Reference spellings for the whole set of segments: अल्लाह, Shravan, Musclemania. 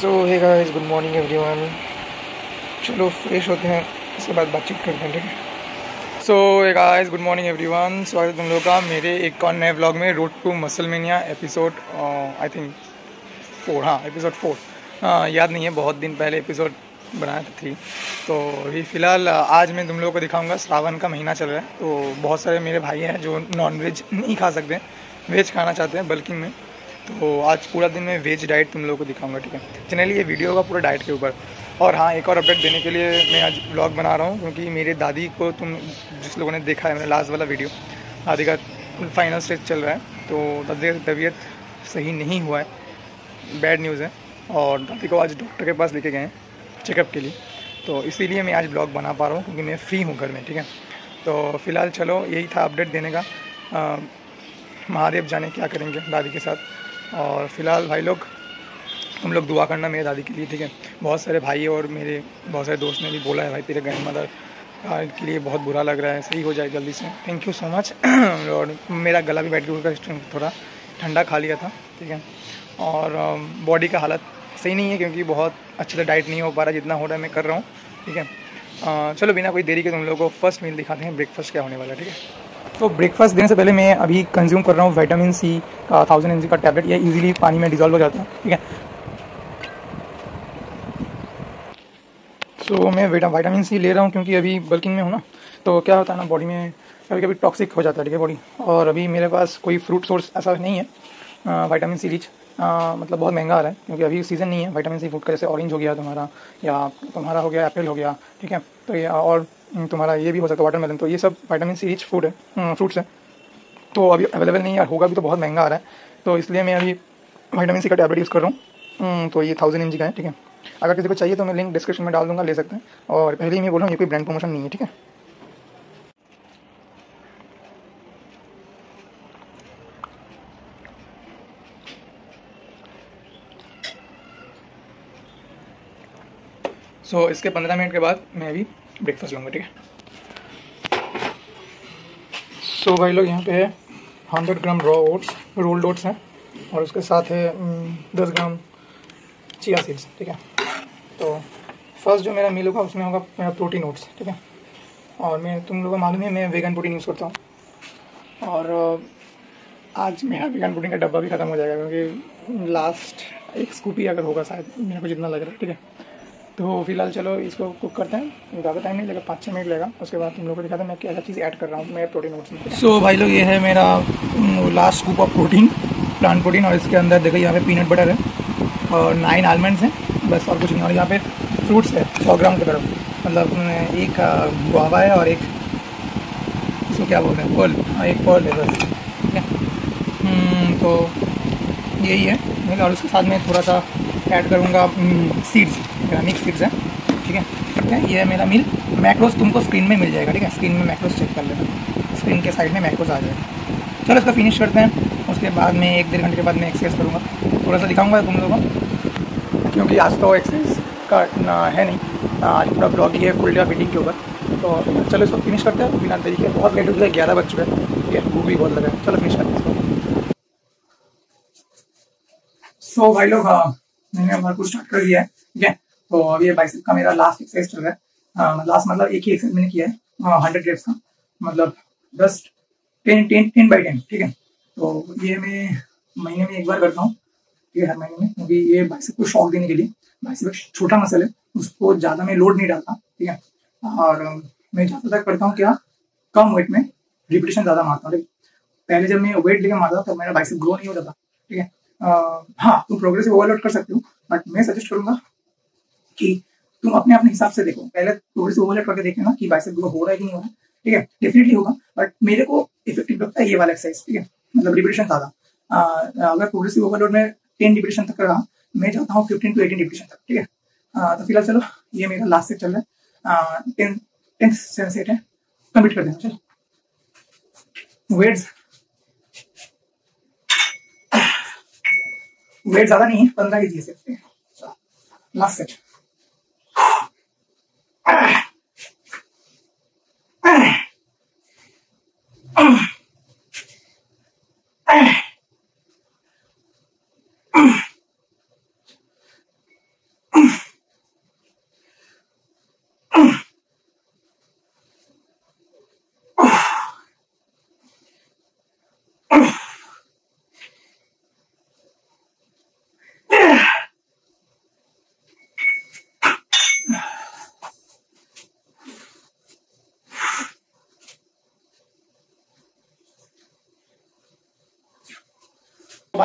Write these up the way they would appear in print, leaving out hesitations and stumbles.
सो hey guys, good morning everyone. चलो fresh होते हैं, उसके बाद बातचीत करते हैं, ठीक है। So hey guys, good morning everyone, स्वागत है तुम लोगों का मेरे एक और नए व्लॉग में। Road to मसलमेनिया episode I think 4, हाँ एपिसोड 4, याद नहीं है, बहुत दिन पहले एपिसोड बनाया थी। तो अभी फ़िलहाल आज मैं तुम लोगों को दिखाऊंगा, श्रावण का महीना चल रहा है तो बहुत सारे मेरे भाई हैं जो नॉनवेज नहीं खा सकते, वेज खाना चाहते हैं बल्कि मैं, तो आज पूरा दिन मैं वेज डाइट तुम लोगों को दिखाऊंगा, ठीक है। चैनल ये वीडियो होगा पूरा डाइट के ऊपर। और हाँ, एक और अपडेट देने के लिए मैं आज व्लॉग बना रहा हूँ क्योंकि मेरे दादी को तुम जिस लोगों ने देखा है मेरा लास्ट वाला वीडियो, दादी का फाइनल स्टेज चल रहा है, तो दादी की तबीयत सही नहीं हुआ है, बैड न्यूज़ है। और दादी को आज डॉक्टर के पास लेके गए हैं चेकअप के लिए, तो इसीलिए मैं आज ब्लॉग बना पा रहा हूँ क्योंकि मैं फ्री हूँ घर में, ठीक है। तो फ़िलहाल चलो यही था अपडेट देने का। महादेव जाने क्या करेंगे दादी के साथ। और फ़िलहाल भाई लोग, तुम लोग दुआ करना मेरे दादी के लिए, ठीक है। बहुत सारे भाई और मेरे बहुत सारे दोस्त ने भी बोला है, भाई तेरे ग्रैंड मदर के लिए बहुत बुरा लग रहा है, सही हो जाए जल्दी से। Thank you so much. और मेरा गला भी बैठ गया, थोड़ा ठंडा खा लिया था, ठीक है। और बॉडी का हालत सही नहीं है क्योंकि बहुत अच्छे से डाइट नहीं हो पा रहा, जितना हो रहा है मैं कर रहा हूँ, ठीक है। चलो बिना कोई देरी के तुम लोगों को फर्स्ट मील दिखाते हैं, ब्रेकफास्ट क्या होने वाला है, ठीक है। तो ब्रेकफास्ट देने से पहले मैं अभी कंज्यूम कर रहा हूँ विटामिन सी का 1000 mg का टैबलेट, ये इजीली पानी में डिजॉल्व हो जाता है, ठीक है। सो मैं विटामिन सी ले रहा हूँ क्योंकि अभी बल्किंग में हूँ ना, तो क्या होता है ना, बॉडी में कभी कभी टॉक्सिक हो जाता है, ठीक है, बॉडी। और अभी मेरे पास कोई फ्रूट सोर्स ऐसा नहीं है विटामिन सी रिच, मतलब बहुत महंगा आ रहा है क्योंकि अभी सीज़न नहीं है विटामिन सी फ्रूट का। जैसे ऑरेंज हो गया तुम्हारा, या तुम्हारा हो गया एप्पल हो गया, ठीक है। तो ये और तुम्हारा ये भी हो सकता है वाटरमेलन, तो ये सब विटामिन सी रिच फूड है, फ्रूट्स हैं, तो अभी अवेलेबल नहीं है, होगा भी तो बहुत महंगा आ रहा है। तो इसलिए मैं अभी विटामिन सी का टैबलेट यूज़ कर रहा हूँ, तो ये 1000 mg का है, ठीक है। अगर किसी को चाहिए तो मैं लिंक डिस्क्रिप्शन में डाल दूँगा, ले सकते हैं। और पहले ही मैं बोल रहा हूँ ये कोई ब्रांड प्रमोशन नहीं है, ठीक है। सो इसके 15 मिनट के बाद मैं अभी ब्रेकफास्ट लूँगा, ठीक है। सो भाई लोग, यहाँ पे है 100 gram raw oats, rolled oats हैं, और उसके साथ है 10 ग्राम चिया सीड्स, ठीक है। तो फर्स्ट जो मेरा मील होगा उसमें होगा मेरा प्रोटीन ओट्स, ठीक है। और मैं, तुम लोगों को मालूम है मैं वेगन प्रोटीन यूज़ करता हूँ, और आज मेरा वेगन प्रोटीन का डब्बा भी ख़त्म हो जाएगा क्योंकि लास्ट एक स्कूप ही अगर होगा शायद, मेरे को जितना लग रहा है, ठीक है। तो फिलहाल चलो इसको कुक करते हैं, ज़्यादा टाइम नहीं लगेगा, 5-6 मिनट लगेगा। उसके बाद तुम लोगों को दिखाता हूँ मैं क्या चीज़ ऐड कर रहा हूँ मैं प्रोटीन ओट्स में। सो भाई लोग, ये है मेरा last scoop of protein, plant protein. और इसके अंदर देखो यहाँ पे पीनट बटर है और 9 आलमंड्स हैं, बस और कुछ नहीं। और यहाँ पे फ्रूट्स है 100 ग्राम के तरफ, मतलब एक गुआवा है और एक, इसको क्या बोलते हैं, पर्ल, एक पर्ल है बस, ठीक है। तो यही है, और उसके साथ में थोड़ा सा ऐड करूँगा सीड्स, मिक्स सीड्स है, ठीक है, ठीक है। ये है मेरा मील। मैक्रोस तुमको स्क्रीन में मिल जाएगा, ठीक है, स्क्रीन में मैक्रोस चेक कर लेना, स्क्रीन के साइड में मैक्रोस आ जाएगा। चलो इसका फिनिश करते हैं, उसके बाद में 1-1.5 घंटे के बाद मैं एक्सरसाइज करूँगा, थोड़ा सा दिखाऊँगा तुम लोगों को क्योंकि आज तो एक्सरसाइज करना है नहीं, आज पूरा ब्लॉग ही है फुल डे फीडिंग के ऊपर। तो चलो इसको फिनिश करते हैं बिना देरी के, बहुत लेट हो गया, 11 बज चुके हैं, ये भूख भी बहुत लगा है, चलो फिनिश करते हैं इसको। सो भाई लोग, मैंने हमारा कुछ स्टार्ट कर दिया है, ठीक है। तो अभी ये बाइसेप का मेरा लास्ट एक्सरसाइज चल रहा है, लास्ट मतलब एक ही एक्सरसाइज मैंने किया है 100 रेप्स का, मतलब 10 10 10 by 10, ठीक है। तो ये मैं महीने में एक बार करता हूँ, ठीक है, हर महीने में, क्योंकि ये बाइसेप को शॉक देने के लिए, बाइसेप छोटा मसल है, उसको ज़्यादा मैं लोड नहीं डालता, ठीक है। और मैं ज़्यादातर करता हूँ क्या, कम वेट में रिपीटेशन ज़्यादा मारता हूँ। पहले जब मैं वेट लेकर मारता था तब मेरा बाइसेप ग्रो नहीं होता था, ठीक है। हाँ, तुम प्रोग्रेसिव ओवरलोड कर सकते हो, बट मैं सजेस्ट करूंगा कि तुम अपने हिसाब से देखो, पहले प्रोग्रेसिव ओवरलोड करके देख लेना कि बाइसेप ग्रो हो रहा है कि नहीं हो रहा है, ठीक है। डेफिनेटली होगा, बट मेरे को इफेक्टिव लगता है ये वाला एक्सरसाइज, ठीक है, मतलब रिपीटेशन ज्यादा। अगर प्रोग्रेसिव ओवरलोड में 10 रिपीटेशन तक रहा, मैं चाहता हूँ 15 to 18 रिपीटेशन तक, ठीक है। तो फिलहाल चलो ये मेरा लास्ट सेट चल रहा है, 10 सेट है, कम्प्लीट कर देना। चलो वेट ज्यादा नहीं है, 15 kg से लास्ट सेट।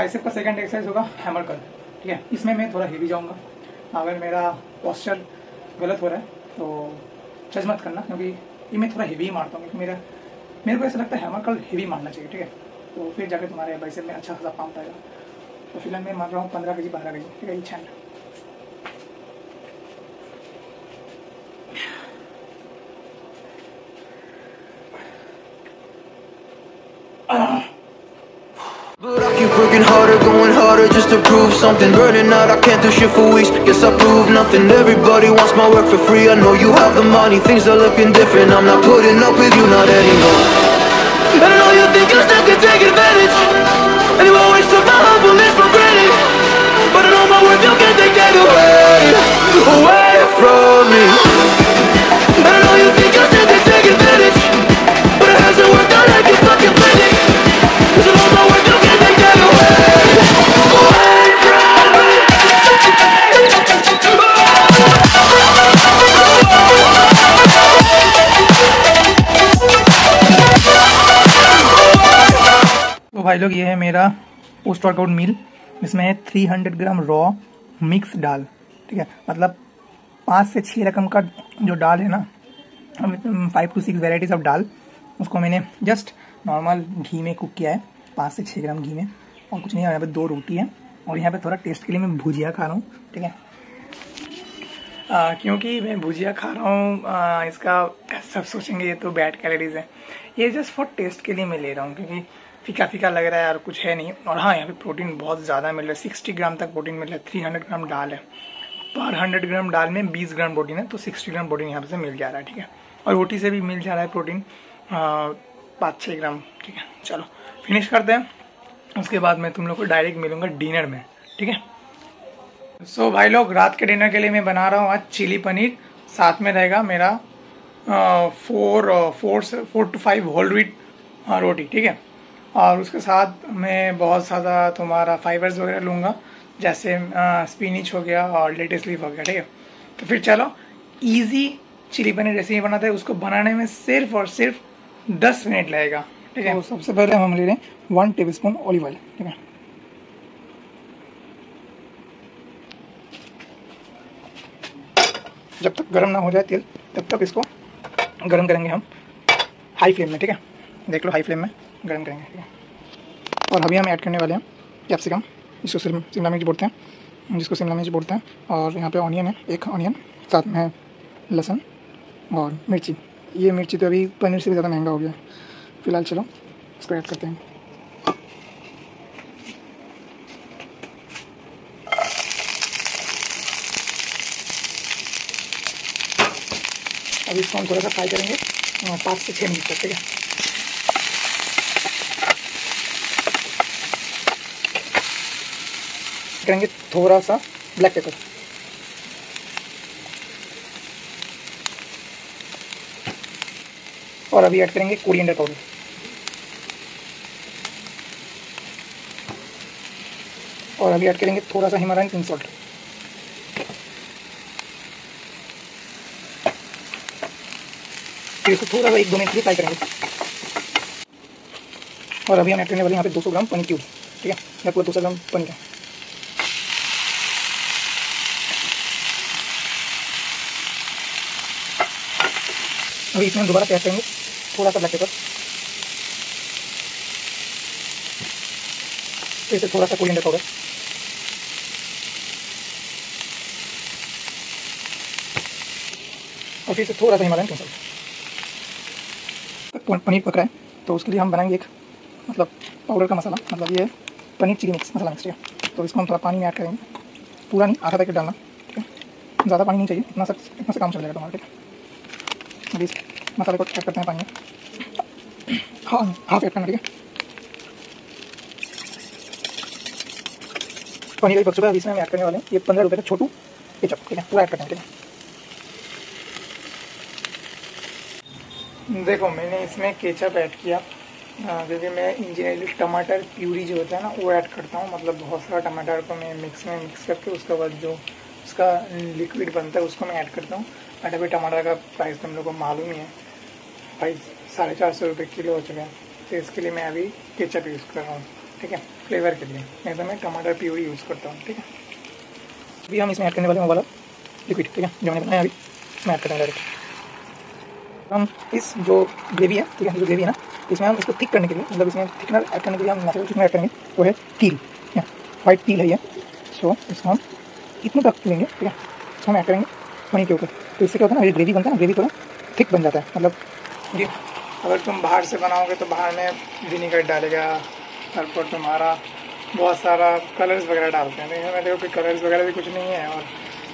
बाइसेप का सेकंड एक्सरसाइज होगा हैमर कर्ल। ठीक है, इसमें मैं थोड़ा हेवी जाऊंगा, अगर मेरा पोस्चर गलत हो रहा है तो जज मत करना, क्योंकि मैं थोड़ा हेवी मारता हूँ, क्योंकि मेरे को ऐसा लगता है हैमर कर्ल हेवी मारना चाहिए। ठीक है, तो फिर जाकर तुम्हारे बाइसेप में अच्छा खासा पंप आएगा। तो फिलहाल मैं मार रहा हूँ 15 kg 12 kg। ठीक है, each hand. Working harder, going harder just to prove something. Burning out, I can't do shit for weeks. Guess I prove nothing. Everybody wants my work for free. I know you have the money. Things are looking different. I'm not putting up with you, not anymore. And I know you think you're stuck and take advantage. And you always took my humbleness for granted. But I know my worth, you can't take that away, away from me. And I know you think you're stuck and take advantage. But it hasn't worked out like you fucking planned it. 'Cause I know my worth, you can't take that away. तो भाई लोग, ये है मेरा post workout meal. इसमें है 300 ग्राम raw mix दाल। ठीक है, मतलब 5 से 6 रकम का जो दाल है ना, 5 to 6 वेराइटीज ऑफ दाल, उसको मैंने जस्ट नॉर्मल घी में कुक किया है, 5 से 6 ग्राम घी में। और कुछ नहीं, यहाँ पे 2 रोटी है और यहाँ पे थोड़ा टेस्ट के लिए मैं भुजिया खा रहा हूँ। ठीक है, क्योंकि मैं भुजिया खा रहा हूँ, इसका सब सोचेंगे ये तो बैड कैलोरीज है, ये जस्ट फॉर टेस्ट के लिए मैं ले रहा हूँ, क्योंकि फीका फीका लग रहा है और कुछ है नहीं। और हाँ, यहाँ पे प्रोटीन बहुत ज़्यादा मिल रहा है, 60 ग्राम तक प्रोटीन मिल रहा है। 300 ग्राम दाल है, पर 100 ग्राम दाल में 20 ग्राम प्रोटीन है, तो 60 ग्राम प्रोटीन यहाँ से मिल जा रहा है। ठीक है, और रोटी से भी मिल जा रहा है प्रोटीन 5-6 ग्राम। ठीक है, चलो फिनिश करते हैं, उसके बाद मैं तुम लोग को डायरेक्ट मिलूँगा डिनर में। ठीक है, सो भाई लोग, रात के डिनर के लिए मैं बना रहा हूँ आज चिली पनीर। साथ में रहेगा मेरा 4 to 5 होल व्हीट रोटी। ठीक है, और उसके साथ मैं बहुत ज़्यादा तुम्हारा फाइबर्स वगैरह लूँगा, जैसे स्पिनिच हो गया और लेटेस्ट लीफ हो गया। ठीक है, तो फिर चलो इजी चिली पनीर रेसिपी बनाते हैं। उसको बनाने में सिर्फ और सिर्फ 10 मिनट लगेगा। ठीक है, तो सबसे पहले हम ले रहे हैं 1 टेबलस्पून ऑलिव ऑयल। ठीक है, जब तक गर्म ना हो जाए तेल, तब तक इसको गर्म करेंगे हम हाई फ्लेम में। ठीक है, देख लो हाई फ्लेम में गर्म करेंगे। ठीक है, और अभी हम ऐड करने वाले हैं कैप्सिकम, इसको शिमला मिर्च बोलते हैं, जिसको शिमला मिर्च बोलते हैं। और यहाँ पे ऑनियन है, 1 ऑनियन, साथ में है लहसुन और मिर्ची। ये मिर्ची तो अभी पनीर से भी ज़्यादा महंगा हो गया है। फिलहाल चलो इसको ऐड करते हैं। अभी इसको हम थोड़ा सा फ्राई करेंगे 5 से 6 मिनट तक। ठीक है, करेंगे थोड़ा सा ब्लैक पेपर, और अभी ऐड करेंगे कोरिएंडर पाउडर। और अभी ऐड करेंगे थोड़ा सा हिमालयन पिंक सॉल्ट। फिर इसको थोड़ा सा 1-2 मिनट फ्राई करेंगे। और अभी हम ऐड करने वाले यहाँ पे 200 ग्राम पनीर क्यूब। ठीक है, यहाँ पर 200 ग्राम पनीर है। अभी इसमें दोबारा ऐड करेंगे थोड़ा सा ब्लैक पेपर, फिर से थोड़ा सा कोरिएंडर पाउडर, और फिर से थोड़ा सा हिमालयन मसाला। पनीर पक रहा है तो उसके लिए हम बनाएंगे एक मतलब पाउडर का मसाला, मतलब ये पनीर चिली मिक्स मसाला मिक्स। ठीक है, तो इसको हम थोड़ा पानी में ऐड करेंगे, पूरा नहीं, आधा पैकेट डालना। ठीक है, ज़्यादा पानी नहीं चाहिए, इतना सा काम चल जाएगा तुम्हारा। ठीक है, अभी इस मसाले को ऐड करते हैं पानी में, हाफ ऐड करना। ठीक है, पनीर भी पक चुका है, अभी इसमें हम ऐड करने वाले हैं ये 15 रुपये का छोटू केचप। ठीक है, पूरा ऐड करते हैं। ठीक है, देखो मैंने इसमें केचप ऐड किया, क्योंकि मैं इंजीनियरली टमाटर प्यूरी जो होता है ना वो ऐड करता हूँ, मतलब बहुत सारा टमाटर को मैं मिक्स में मिक्स करके उसके बाद जो उसका लिक्विड बनता है उसको मैं ऐड करता हूँ। बट अभी टमाटर का प्राइस तुम लोगों को मालूम ही है भाई, 450 रुपये किलो हो चुके हैं, तो इसके लिए मैं अभी केचप यूज़ कर रहा हूँ। ठीक है, फ्लेवर के लिए। ऐसे मैं टमाटर प्यूरी यूज़ करता हूँ। ठीक है, अभी हम इसमें ऐड करने वाले हैं वाला लिक्विड। ठीक है, जो मैंने बनाया अभी इसमें ऐड करने वाले हम इस जो ग्रेवी है। ठीक है, जो ग्रेवी है ना, इसमें हम इसको थिक करने के लिए, मतलब इसमें थिकनर ऐड करने के लिए हम नेचुरल थिकनर ऐड करेंगे, वो है तिल। ठीक है, वाइट तिल है ये। सो इसको हम इतना तक लेंगे। ठीक है, इसको हम ऐड करेंगे पनीर के ऊपर। तो इससे क्या होता है ना, ये ग्रेवी बनता है, ग्रेवी थोड़ा थिक बन जाता है। मतलब ये अगर तुम बाहर से बनाओगे तो बाहर में विनेगर डालेगा, और तुम्हारा बहुत सारा कलर्स वगैरह डालते हैं। नहीं, मैं देखो कि कलर्स वगैरह भी कुछ नहीं है, और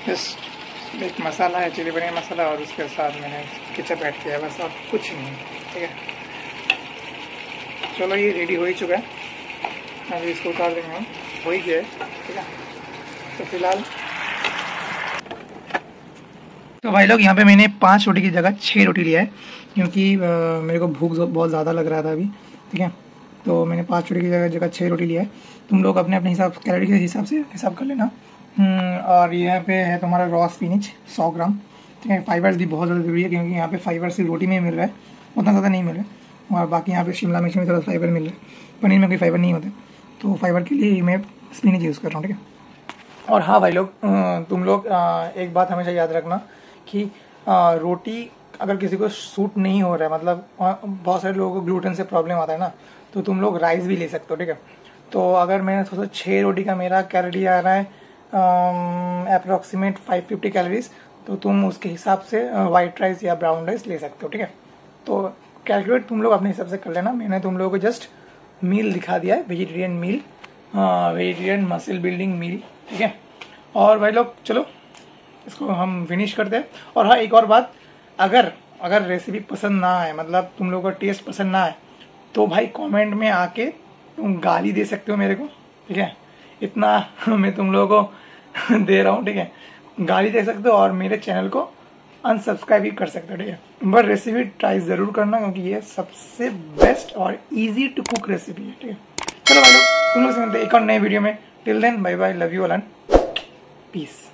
जस्ट एक मसाला है, चिली पनीर मसाला, और उसके साथ मैंने केचप ऐड किया है, बस और कुछ नहीं। ठीक है, चलो ये रेडी हो ही चुका है, अभी इसको उतार देंगे हम। हो ही गया है। ठीक है, तो फिलहाल तो भाई लोग, यहाँ पे मैंने 5 रोटी की जगह 6 रोटी लिया है, क्योंकि मेरे को भूख बहुत ज़्यादा लग रहा था अभी। ठीक है, तो मैंने 5 रोटी की जगह 6 रोटी लिया है। तुम लोग अपने अपने हिसाब, कैलोरी के हिसाब से हिसाब कर लेना। और यहाँ पे है तुम्हारा रॉ स्पिनिच 100 ग्राम। ठीक है, फाइबर्स भी बहुत ज़्यादा ज़रूरी है, क्योंकि यहाँ पे फाइबर सिर्फ रोटी में मिल रहा है, उतना ज़्यादा नहीं मिल रहा है। और बाकी यहाँ पे शिमला मिर्च में थोड़ा फाइबर मिल रहा है, पनीर में कोई फाइबर नहीं होता, तो फाइबर के लिए मैं स्पिनिच यूज़ कर रहा हूँ। ठीक है, और हाँ भाई लोग, तुम लोग एक बात हमेशा याद रखना कि रोटी अगर किसी को सूट नहीं हो रहा है, मतलब बहुत सारे लोगों को ग्लूटेन से प्रॉब्लम आता है ना, तो तुम लोग राइस भी ले सकते हो। ठीक है, तो अगर मैंने सोचा 6 रोटी का मेरा कैलोरी आ रहा है अप्रोक्सीमेट 550 कैलोरीज, तो तुम उसके हिसाब से वाइट राइस या ब्राउन राइस ले सकते हो। ठीक है, तो कैलकुलेट तुम लोग अपने हिसाब से कर लेना। मैंने तुम लोगों को जस्ट मील दिखा दिया है, vegetarian meal, vegetarian muscle building meal. ठीक है, और भाई लोग चलो इसको हम फिनिश करते हैं। और हाँ, एक और बात, अगर रेसिपी पसंद ना आए, मतलब तुम लोगों को टेस्ट पसंद ना आए, तो भाई कमेंट में आके तुम गाली दे सकते हो मेरे को। ठीक है, इतना मैं तुम लोगों को दे रहा हूँ। ठीक है, गाली दे सकते हो और मेरे चैनल को अनसब्सक्राइब भी कर सकते हो। ठीक है, बट रेसिपी ट्राई ज़रूर करना, क्योंकि ये सबसे बेस्ट और इजी टू कुक रेसिपी है। ठीक है, चलो भाई लोग, तुम लोग से मिलते हैं एक और नए वीडियो में। Till then, bye bye, love you all and piece.